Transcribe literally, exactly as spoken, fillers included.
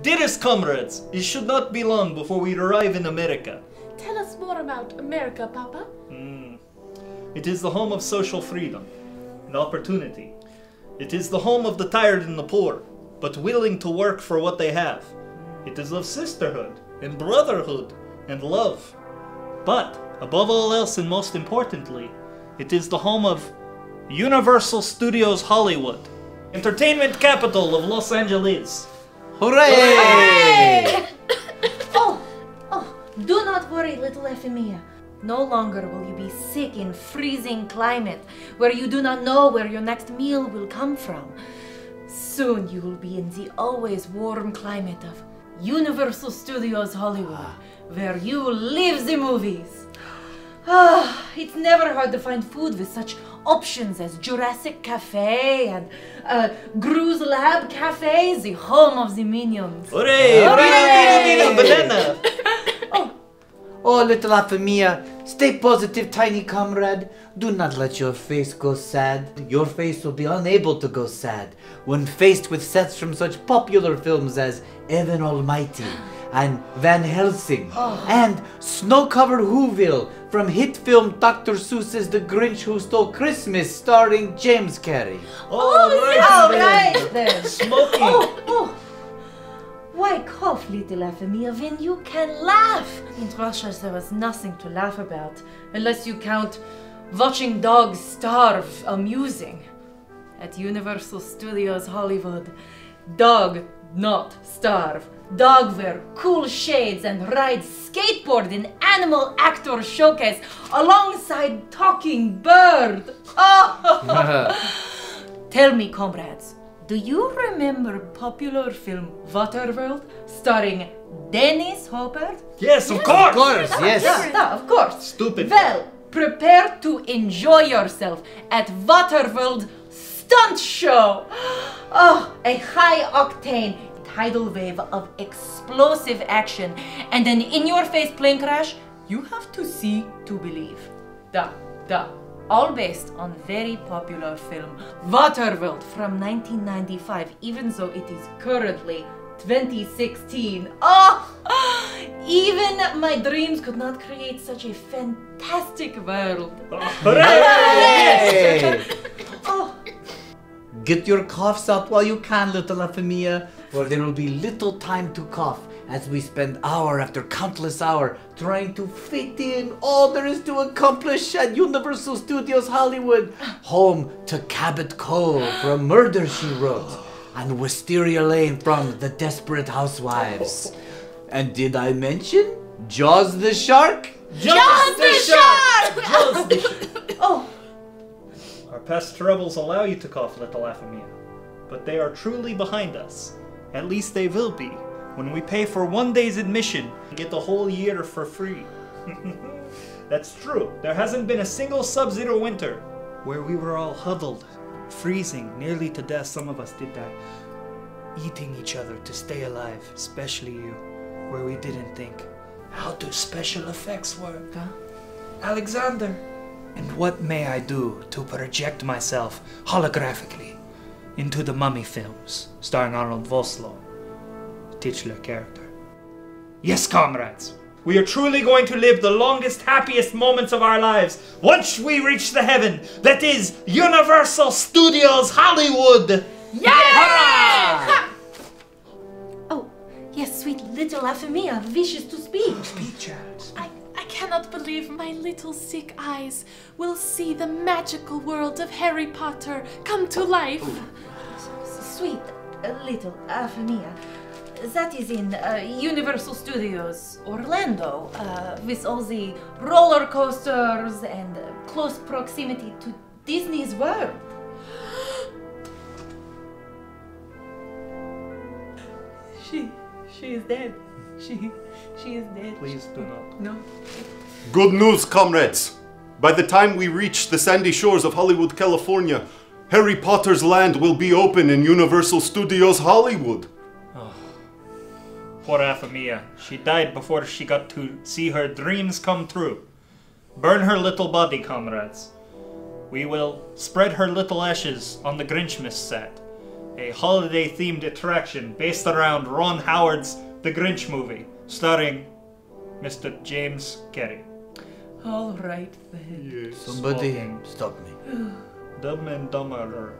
Dearest comrades, it should not be long before we arrive in America. Tell us more about America, Papa. Mm. It is the home of social freedom and opportunity. It is the home of the tired and the poor, but willing to work for what they have. It is of sisterhood and brotherhood and love. But, above all else and most importantly, it is the home of Universal Studios Hollywood, entertainment capital of Los Angeles. Hooray! Hooray! oh, oh, do not worry, little Euphemia. No longer will you be sick in freezing climate, where you do not know where your next meal will come from. Soon you will be in the always warm climate of Universal Studios Hollywood, where you live the movies. Ah, it's never hard to find food with such options as Jurassic Café and uh, Gru's Lab Café, the home of the Minions. Hooray! Hooray! Hooray! Banana! oh. oh, little Euphemia, stay positive, tiny comrade. Do not let your face go sad. Your face will be unable to go sad when faced with sets from such popular films as Evan Almighty and Van Helsing oh. and snow-covered Whoville from hit film Doctor Seuss's The Grinch Who Stole Christmas starring James Carrey. Oh, all right, right then. Smoking. Oh, oh. Why cough, little Euphemia, when you can laugh? In Russia there was nothing to laugh about, unless you count watching dogs starve amusing. At Universal Studios Hollywood, dog not starve. Dog wear cool shades and ride skateboard in Animal Actor Showcase alongside Talking Bird. Oh. Tell me, comrades, do you remember popular film Waterworld starring Dennis Hopper? Yes, of yes. course! Of course, yes. yes. No, of course. Stupid. Well, prepare to enjoy yourself at Waterworld Stunt Show. Oh, a high-octane tidal wave of explosive action and an in-your-face plane crash you have to see to believe. Da, da. All based on very popular film Waterworld from nineteen ninety-five, even though it is currently twenty sixteen. Oh! Even my dreams could not create such a fantastic world. Hooray! oh. Get your coughs up while you can, little Euphemia, for there will be little time to cough as we spend hour after countless hour trying to fit in all there is to accomplish at Universal Studios Hollywood, home to Cabot Cove from Murder She Wrote and Wisteria Lane from The Desperate Housewives. And did I mention Jaws the Shark? Jaws, Jaws the, the Shark! shark! Jaws the Shark! Oh. Our past troubles allow you to cough, little Euphemia, but they are truly behind us. At least they will be, when we pay for one day's admission and get the whole year for free. That's true, there hasn't been a single sub-zero winter where we were all huddled, freezing nearly to death, some of us did die, eating each other to stay alive, especially you, where we didn't think, how do special effects work, huh? Alexander? And what may I do to project myself holographically into the Mummy films starring Arnold Voslo, titular character? Yes, comrades, we are truly going to live the longest, happiest moments of our lives once we reach the heaven that is Universal Studios Hollywood! Yeah! Oh, yes, sweet little Euphemia wishes to speak. Speak, child. I I cannot believe my little sick eyes will see the magical world of Harry Potter come to life. Sweet little Euphemia, that is in uh, Universal Studios Orlando, uh, with all the roller coasters and uh, close proximity to Disney's world. she, she is dead. She, she is dead. Please do not. No. Good news, comrades. By the time we reach the sandy shores of Hollywood, California, Harry Potter's land will be open in Universal Studios Hollywood. Oh. Poor Euphemia. She died before she got to see her dreams come true. Burn her little body, comrades. We will spread her little ashes on the Grinchmas set a holiday-themed attraction based around Ron Howard's The Grinch movie, starring Mister James Carrey. All right then. Yes. Somebody stop me. Dumb and Dumber.